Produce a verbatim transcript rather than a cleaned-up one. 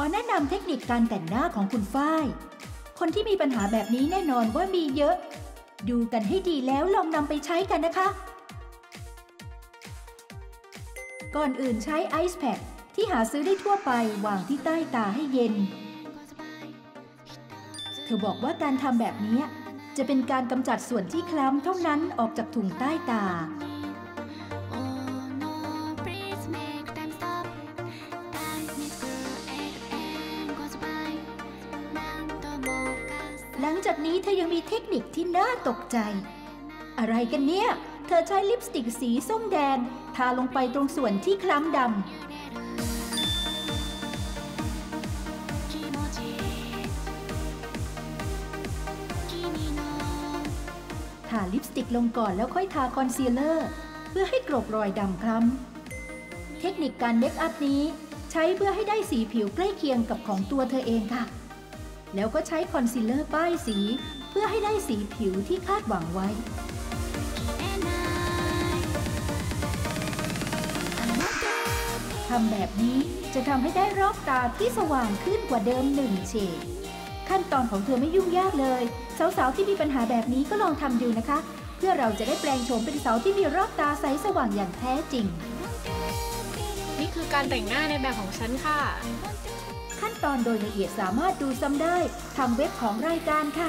อแนะนำเทคนิคการแต่งหน้าของคุณฝ้ายคนที่มีปัญหาแบบนี้แน่นอนว่ามีเยอะดูกันให้ดีแล้วลองนำไปใช้กันนะคะก่อนอื่นใช้ไอซ์แพคที่หาซื้อได้ทั่วไปวางที่ใต้ตาให้เย็นเธอบอกว่าการทำแบบนี้จะเป็นการกำจัดส่วนที่คล้ำเท่านั้นออกจากถุงใต้ตาหลังจากนี้เธอยังมีเทคนิคที่น่าตกใจอะไรกันเนี่ยเธอใช้ลิปสติกสีส้มแดงทาลงไปตรงส่วนที่คล้ำดำทาลิปสติกลงก่อนแล้วค่อยทาคอนซีลเลอร์เพื่อให้กลบรอยดำคล้ำเทคนิคการเมคอัพนี้ใช้เพื่อให้ได้สีผิวใกล้เคียงกับของตัวเธอเองค่ะแล้วก็ใช้คอนซีลเลอร์ป้ายสีเพื่อให้ได้สีผิวที่คาดหวังไว้ทำแบบนี้จะทำให้ได้รอบตาที่สว่างขึ้นกว่าเดิมหนึ่งเฉดขั้นตอนของเธอไม่ยุ่งยากเลยสาวๆที่มีปัญหาแบบนี้ก็ลองทำดูนะคะเพื่อเราจะได้แปลงโฉมเป็นสาวที่มีรอบตาใสสว่างอย่างแท้จริงนี่คือการแต่งหน้าในแบบของฉันค่ะขั้นตอนโดยละเอียดสามารถดูซ้ำได้ทางเว็บของรายการค่ะ